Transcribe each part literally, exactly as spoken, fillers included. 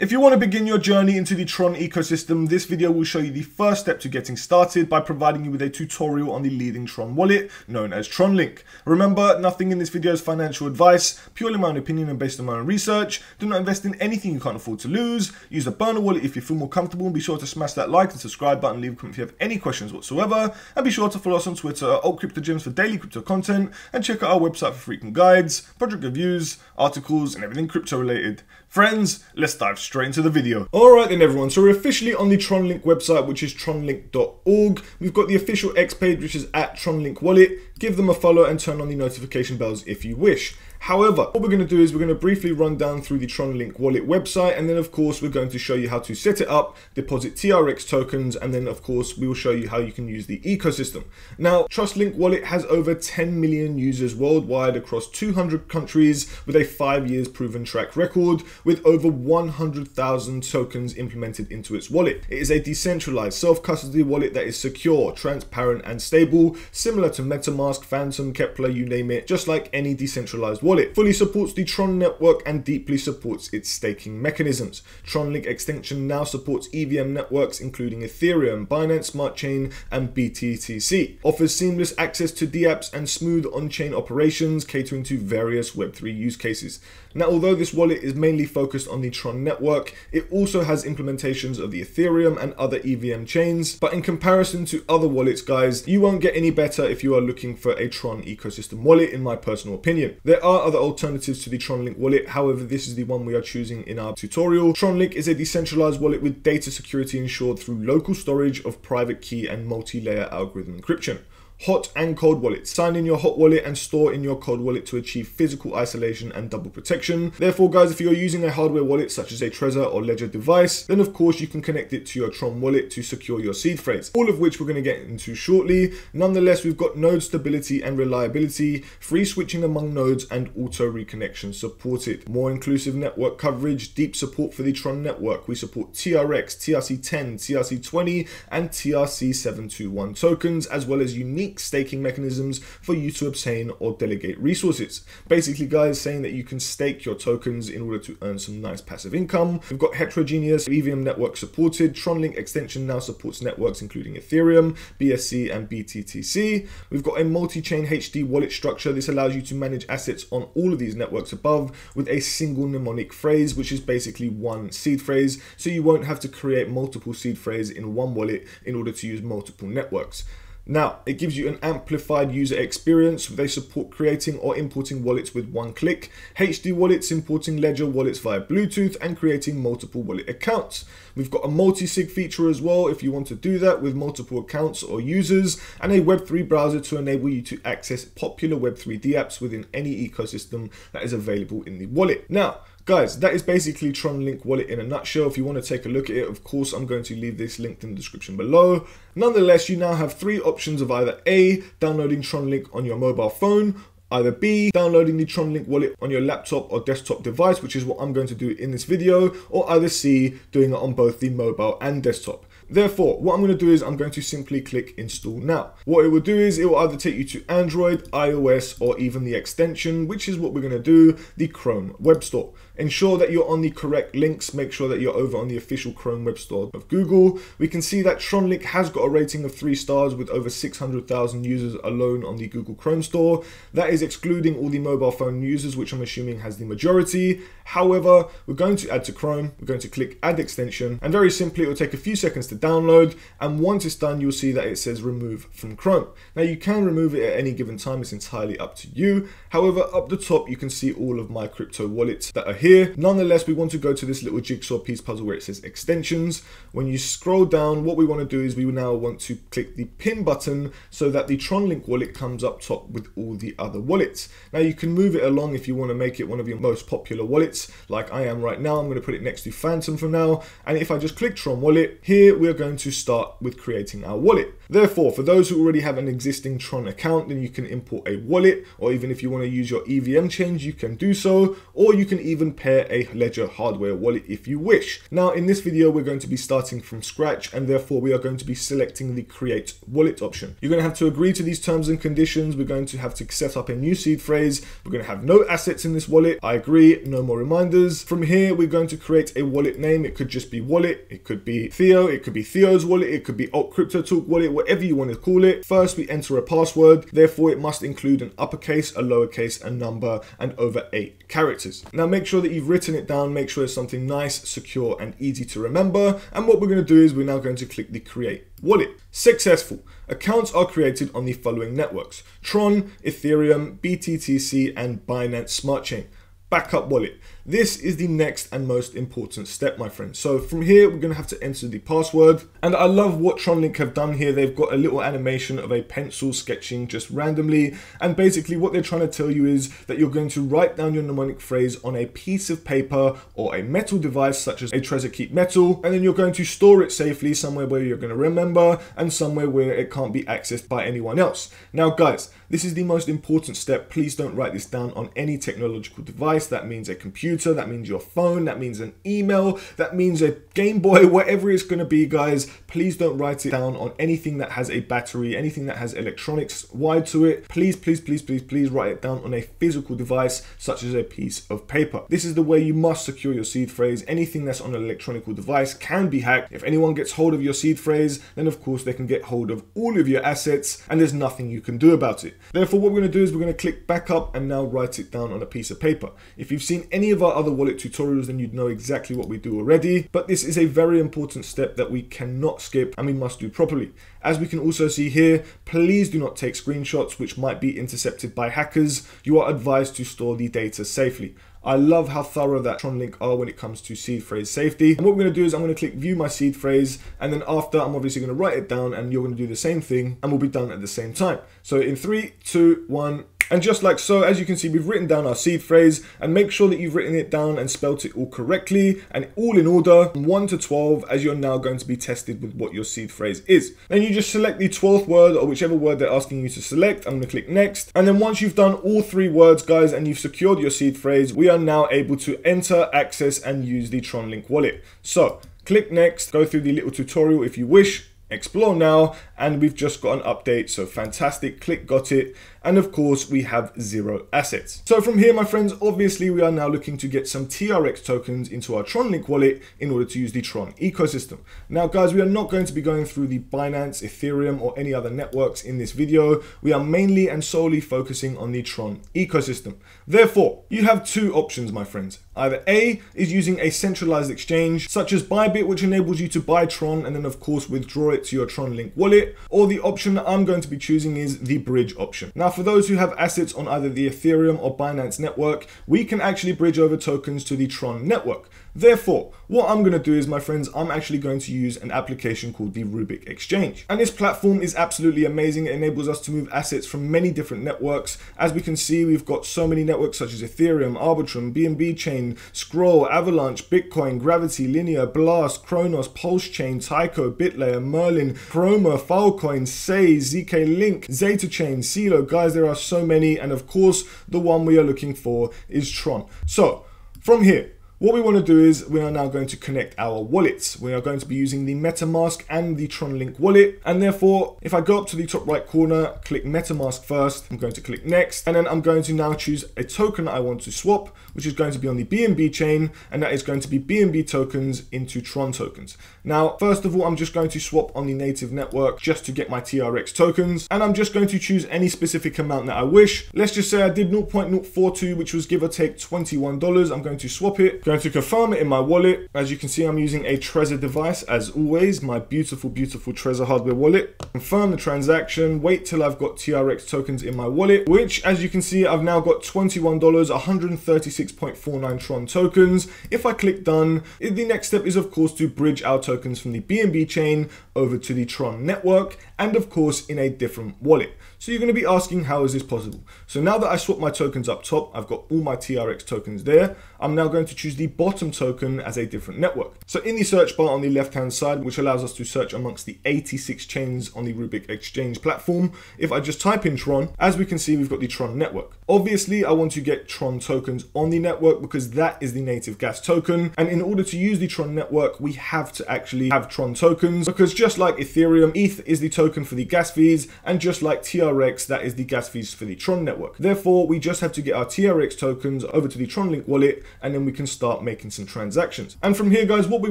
If you want to begin your journey into the Tron ecosystem, this video will show you the first step to getting started by providing you with a tutorial on the leading Tron wallet, known as TronLink. Remember, nothing in this video is financial advice, purely my own opinion and based on my own research. Do not invest in anything you can't afford to lose. Use a burner wallet if you feel more comfortable, and be sure to smash that like and subscribe button, leave a comment if you have any questions whatsoever, and be sure to follow us on Twitter at AltCryptoGems for daily crypto content, and check out our website for frequent guides, project reviews, articles, and everything crypto related. Friends, let's dive straight straight into the video. Alright then everyone, so we're officially on the TronLink website, which is tronlink dot org. We've got the official X page, which is at TronLink Wallet. Give them a follow and turn on the notification bells if you wish. However, what we're going to do is we're going to briefly run down through the TronLink wallet website, and then of course we're going to show you how to set it up, deposit T R X tokens, and then of course we will show you how you can use the ecosystem. Now, TrustLink Wallet has over ten million users worldwide across two hundred countries with a five years proven track record, with over one hundred thousand tokens implemented into its wallet. It is a decentralized self-custody wallet that is secure, transparent, and stable, similar to Metamask, Phantom, Kepler, you name it, just like any decentralized wallet. Wallet fully supports the Tron network and deeply supports its staking mechanisms. TronLink extension now supports E V M networks including Ethereum, Binance Smart Chain, and B T T C. Offers seamless access to DApps and smooth on-chain operations, catering to various web three use cases. Now, although this wallet is mainly focused on the Tron network, it also has implementations of the Ethereum and other E V M chains. But in comparison to other wallets, guys, you won't get any better if you are looking for a Tron ecosystem wallet, in my personal opinion. There are other alternatives to the TronLink wallet, however this is the one we are choosing in our tutorial. TronLink is a decentralized wallet with data security ensured through local storage of private key and multi-layer algorithm encryption. Hot and cold wallet. Sign in your hot wallet and store in your cold wallet to achieve physical isolation and double protection. Therefore, guys, if you're using a hardware wallet such as a Trezor or Ledger device, then of course you can connect it to your Tron wallet to secure your seed phrase, all of which we're going to get into shortly. Nonetheless, we've got node stability and reliability, free switching among nodes, and auto reconnection supported. More inclusive network coverage, deep support for the Tron network. We support T R X, T R C ten, T R C twenty, and T R C seven twenty-one tokens, as well as unique staking mechanisms for you to obtain or delegate resources. Basically, guys, saying that you can stake your tokens in order to earn some nice passive income. We've got heterogeneous E V M network supported. TronLink extension now supports networks including Ethereum, B S C, and B T T C. We've got a multi-chain H D wallet structure. This allows you to manage assets on all of these networks above with a single mnemonic phrase, which is basically one seed phrase, so you won't have to create multiple seed phrases in one wallet in order to use multiple networks. Now, it gives you an amplified user experience. They support creating or importing wallets with one click, H D wallets, importing Ledger wallets via Bluetooth, and creating multiple wallet accounts. We've got a multi-sig feature as well if you want to do that with multiple accounts or users, and a web three browser to enable you to access popular web three DApps within any ecosystem that is available in the wallet. Now, guys, that is basically TronLink Wallet in a nutshell. If you want to take a look at it, of course, I'm going to leave this linked in the description below. Nonetheless, you now have three options of either A, downloading TronLink on your mobile phone, either B, downloading the TronLink wallet on your laptop or desktop device, which is what I'm going to do in this video, or either C, doing it on both the mobile and desktop. Therefore, what I'm going to do is I'm going to simply click install now. What it will do is it will either take you to Android, iOS, or even the extension, which is what we're going to do, the Chrome Web Store. Ensure that you're on the correct links. Make sure that you're over on the official Chrome Web Store of Google. We can see that TronLink has got a rating of three stars with over six hundred thousand users alone on the Google Chrome Store. That is excluding all the mobile phone users, which I'm assuming has the majority. However, we're going to add to Chrome. We're going to click add extension, and very simply, it will take a few seconds to download, and once it's done you'll see that it says remove from Chrome. Now, you can remove it at any given time, it's entirely up to you. However, up the top you can see all of my crypto wallets that are here. Nonetheless, we want to go to this little jigsaw piece puzzle where it says extensions. When you scroll down, what we want to do is we now want to click the pin button so that the TronLink wallet comes up top with all the other wallets. Now, you can move it along if you want to make it one of your most popular wallets, like I am right now. I'm going to put it next to Phantom for now, and if I just click Tron Wallet, here we're going to start with creating our wallet. Therefore, for those who already have an existing Tron account, then you can import a wallet, or even if you want to use your E V M change, you can do so, or you can even pair a Ledger hardware wallet if you wish. Now, in this video, we're going to be starting from scratch, and therefore we are going to be selecting the create wallet option. You're going to have to agree to these terms and conditions. We're going to have to set up a new seed phrase. We're going to have no assets in this wallet. I agree, no more reminders. From here, we're going to create a wallet name. It could just be wallet. It could be Theo. It could be Theo's wallet. It could be AltCryptoTalk wallet, whatever you want to call it. First, we enter a password. Therefore, it must include an uppercase, a lowercase, a number, and over eight characters. Now, make sure that you've written it down. Make sure it's something nice, secure, and easy to remember. And what we're going to do is we're now going to click the create wallet. Successful. Accounts are created on the following networks: Tron, Ethereum, B T T C, and Binance Smart Chain. Backup wallet. This is the next and most important step, my friend. So from here, we're going to have to enter the password. And I love what TronLink have done here. They've got a little animation of a pencil sketching just randomly. And basically what they're trying to tell you is that you're going to write down your mnemonic phrase on a piece of paper or a metal device such as a Trezor Keep Metal. And then you're going to store it safely somewhere where you're going to remember and somewhere where it can't be accessed by anyone else. Now, guys, this is the most important step. Please don't write this down on any technological device. That means a computer, that means your phone, that means an email, that means a Game Boy, whatever it's going to be, guys. Please don't write it down on anything that has a battery, anything that has electronics wired to it. Please, please, please, please, please write it down on a physical device such as a piece of paper. This is the way you must secure your seed phrase. Anything that's on an electronical device can be hacked. If anyone gets hold of your seed phrase, then of course they can get hold of all of your assets and there's nothing you can do about it. Therefore, what we're going to do is we're going to click back up and now write it down on a piece of paper. If you've seen any of our other wallet tutorials, then you'd know exactly what we do already, but this is a very important step that we cannot skip and we must do properly. As we can also see here, please do not take screenshots which might be intercepted by hackers. You are advised to store the data safely. I love how thorough that TronLink are when it comes to seed phrase safety. And what we're going to do is I'm going to click view my seed phrase, and then after I'm obviously going to write it down and you're going to do the same thing and we'll be done at the same time. So in three, two, one, and just like so, as you can see, we've written down our seed phrase, and make sure that you've written it down and spelt it all correctly and all in order from one to twelve, as you're now going to be tested with what your seed phrase is. Then you just select the twelfth word or whichever word they're asking you to select. I'm going to click next. And then once you've done all three words, guys, and you've secured your seed phrase, we are now able to enter, access, and use the TronLink wallet. So click next, go through the little tutorial if you wish. Explore now, and we've just got an update, so fantastic, click got it, and of course we have zero assets. So from here, my friends, obviously we are now looking to get some T R X tokens into our TronLink wallet in order to use the Tron ecosystem. Now guys, we are not going to be going through the Binance, Ethereum, or any other networks in this video. We are mainly and solely focusing on the Tron ecosystem. Therefore, you have two options, my friends. Either A is using a centralized exchange such as Bybit, which enables you to buy Tron and then of course withdraw it to your TronLink wallet, or the option that I'm going to be choosing is the bridge option. Now, for those who have assets on either the Ethereum or Binance network, we can actually bridge over tokens to the Tron network. Therefore, what I'm going to do is, my friends, I'm actually going to use an application called the Rubic Exchange. And this platform is absolutely amazing. It enables us to move assets from many different networks. As we can see, we've got so many networks such as Ethereum, Arbitrum, B N B Chain, Scroll, Avalanche, Bitcoin, Gravity, Linea, Blast, Kronos, Pulse Chain, Tyco, BitLayer, Merlin, Chroma, Filecoin, Say, Z K Link, Zeta Chain, Silo. Guys, there are so many, and of course the one we are looking for is Tron. So from here, what we want to do is we are now going to connect our wallets. We are going to be using the MetaMask and the TronLink wallet. And therefore, if I go up to the top right corner, click MetaMask first, I'm going to click next. And then I'm going to now choose a token I want to swap, which is going to be on the B N B chain. And that is going to be B N B tokens into Tron tokens. Now, first of all, I'm just going to swap on the native network just to get my T R X tokens. And I'm just going to choose any specific amount that I wish. Let's just say I did zero point zero four two, which was give or take twenty-one dollars. I'm going to swap it. Going to confirm it in my wallet. As you can see, I'm using a Trezor device as always, my beautiful, beautiful Trezor hardware wallet. Confirm the transaction, wait till I've got T R X tokens in my wallet, which as you can see, I've now got twenty-one dollars, one hundred thirty-six point four nine Tron tokens. If I click done, the next step is of course to bridge our tokens from the B N B chain over to the Tron network, and of course in a different wallet. So you're going to be asking, how is this possible? So now that I swap my tokens up top, I've got all my T R X tokens there. I'm now going to choose the bottom token as a different network. So in the search bar on the left-hand side, which allows us to search amongst the eighty-six chains on the Rubic Exchange platform, if I just type in Tron, as we can see, we've got the Tron network. Obviously, I want to get Tron tokens on the network because that is the native gas token. And in order to use the Tron network, we have to actually have Tron tokens, because just like Ethereum, E T H is the token for the gas fees, and just like T R X, that is the gas fees for the Tron network. Therefore, we just have to get our T R X tokens over to the TronLink wallet, and then we can start making some transactions. And from here, guys, what we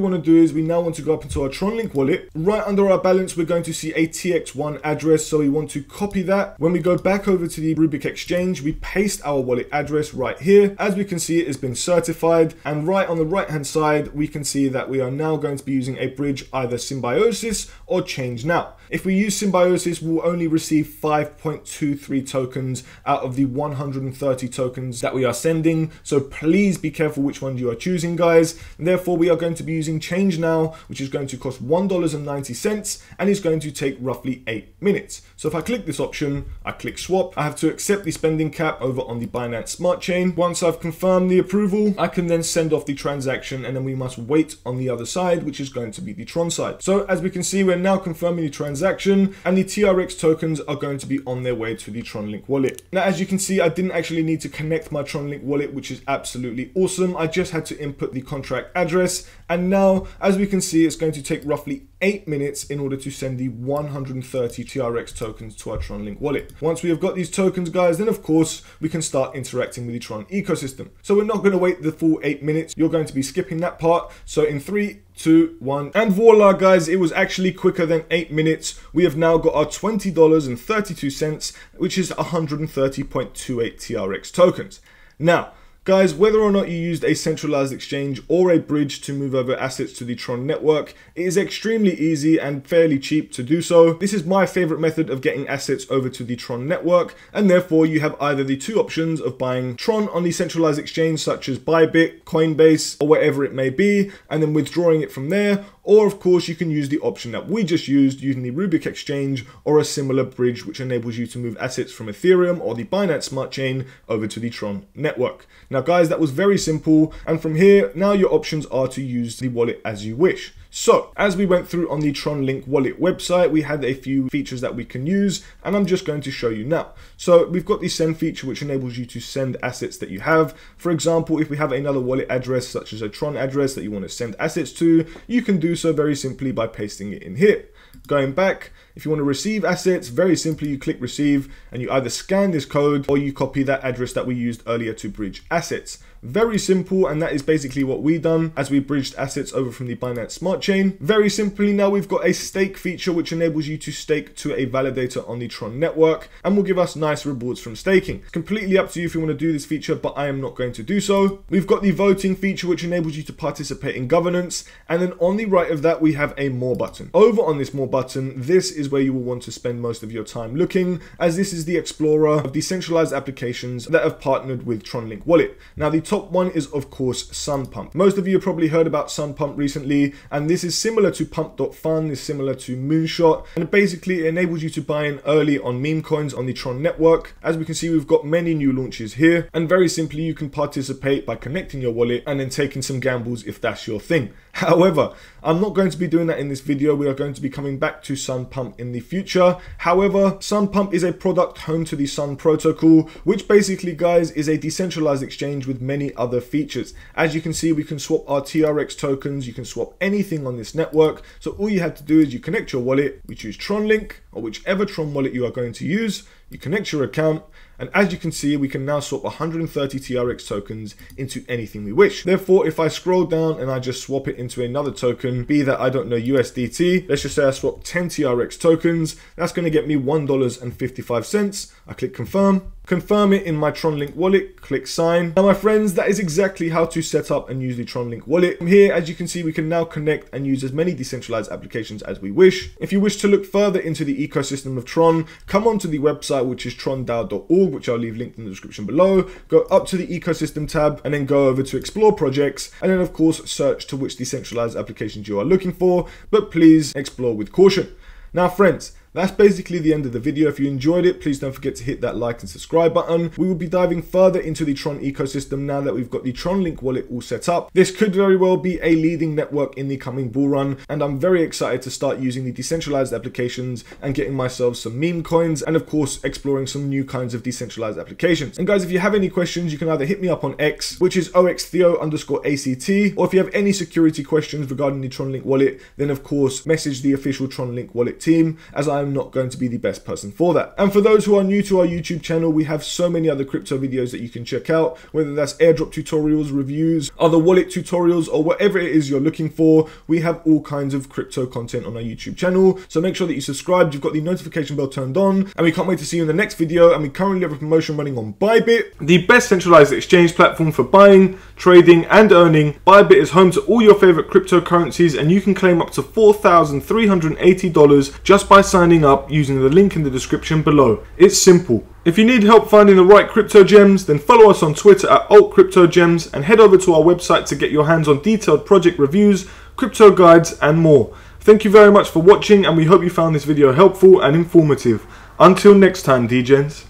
want to do is we now want to go up into our TronLink wallet. Right under our balance, we're going to see a T X one address, so we want to copy that. When we go back over to the Rubic Exchange, we paste our wallet address right here. As we can see, it has been certified, and right on the right-hand side, we can see that we are now going to be using a bridge, either Symbiosis or ChangeNow. If we use Symbiosis, we'll only receive five point two three tokens out of the one hundred thirty tokens that we are sending. So please be careful which one you are choosing, guys. And therefore, we are going to be using ChangeNow, which is going to cost one dollar and ninety cents and is going to take roughly eight minutes. So if I click this option, I click swap. I have to accept the spending cap over on the Binance Smart Chain. Once I've confirmed the approval, I can then send off the transaction, and then we must wait on the other side, which is going to be the Tron side. So as we can see, we're now confirming the transaction, and the T R X tokens are going to be on their way to the TronLink wallet. Now, as you can see, I didn't actually need to connect my TronLink wallet, which is absolutely awesome. I just had to input the contract address, and now, as we can see, it's going to take roughly eight minutes in order to send the one hundred thirty T R X tokens to our TronLink wallet. Once we have got these tokens, guys, then of course we can start interacting with the Tron ecosystem. So we're not going to wait the full eight minutes. You're going to be skipping that part. So in three, two, one, and voila, guys, it was actually quicker than eight minutes. We have now got our twenty dollars and thirty-two cents, which is one hundred thirty point two eight T R X tokens. Now, guys, whether or not you used a centralized exchange or a bridge to move over assets to the Tron network, it is extremely easy and fairly cheap to do so. This is my favorite method of getting assets over to the Tron network, and therefore you have either the two options of buying Tron on the centralized exchange such as Bybit, Coinbase, or whatever it may be, and then withdrawing it from there, or of course you can use the option that we just used using the Rubic Exchange or a similar bridge, which enables you to move assets from Ethereum or the Binance Smart Chain over to the Tron network. Now, guys, that was very simple, and from here, now your options are to use the wallet as you wish. So, as we went through on the TronLink wallet website, we had a few features that we can use, and I'm just going to show you now. So, we've got the send feature, which enables you to send assets that you have. For example, if we have another wallet address, such as a Tron address that you want to send assets to, you can do so very simply by pasting it in here. Going back, if you want to receive assets, very simply you click receive, and you either scan this code or you copy that address that we used earlier to bridge assets. Very simple, and that is basically what we done as we bridged assets over from the Binance Smart Chain. Very simply, now we've got a stake feature which enables you to stake to a validator on the Tron network and will give us nice rewards from staking. It's completely up to you if you want to do this feature, but I am not going to do so. We've got the voting feature which enables you to participate in governance, and then on the right of that we have a more button. Over on this more button, this is where you will want to spend most of your time looking, as this is the explorer of decentralized applications that have partnered with TronLink Wallet. Now, the top one is of course SunPump. Most of you have probably heard about SunPump recently, and this is similar to Pump dot fun, is similar to Moonshot, and basically it enables you to buy in early on meme coins on the Tron network. As we can see, we've got many new launches here, and very simply you can participate by connecting your wallet and then taking some gambles if that's your thing. However, I'm not going to be doing that in this video. We are going to be coming back to SunPump in the future. However, SunPump is a product home to the Sun protocol, which basically, guys, is a decentralized exchange with many other features. As you can see, we can swap our T R X tokens. You can swap anything on this network. So all you have to do is you connect your wallet. We choose TronLink or whichever Tron wallet you are going to use. You connect your account, and as you can see, we can now swap one hundred thirty T R X tokens into anything we wish. Therefore, if I scroll down and I just swap it into another token, be that, I don't know, U S D T, let's just say I swap ten T R X tokens, that's going to get me one dollar and fifty-five cents. I click confirm, confirm it in my TronLink wallet, click sign. Now, my friends, that is exactly how to set up and use the TronLink wallet. From here, as you can see, we can now connect and use as many decentralized applications as we wish. If you wish to look further into the ecosystem of Tron, come onto the website, which is tron dao dot org, which I'll leave linked in the description below. Go up to the ecosystem tab and then go over to explore projects, and then of course search to which decentralized applications you are looking for, but please explore with caution. Now, friends, That's basically the end of the video. If you enjoyed it, please don't forget to hit that like and subscribe button. We will be diving further into the Tron ecosystem now that we've got the TronLink wallet all set up. This could very well be a leading network in the coming bull run, and I'm very excited to start using the decentralized applications and getting myself some meme coins, and of course exploring some new kinds of decentralized applications. And guys, if you have any questions, you can either hit me up on X, which is O X Theo underscore A C T, or if you have any security questions regarding the TronLink wallet, then of course message the official TronLink wallet team, as I I'm not going to be the best person for that. And for those who are new to our YouTube channel, we have so many other crypto videos that you can check out, whether that's airdrop tutorials, reviews, other wallet tutorials, or whatever it is you're looking for. We have all kinds of crypto content on our YouTube channel, so make sure that you subscribed, you've got the notification bell turned on, and we can't wait to see you in the next video. And we currently have a promotion running on Bybit, the best centralized exchange platform for buying, trading, and earning. Bybit is home to all your favorite cryptocurrencies, and you can claim up to four thousand three hundred eighty dollars just by signing up using the link in the description below. It's simple. If you need help finding the right crypto gems, then follow us on Twitter at Alt Crypto Gems, and head over to our website to get your hands on detailed project reviews, crypto guides, and more. Thank you very much for watching, and we hope you found this video helpful and informative. Until next time, D gens.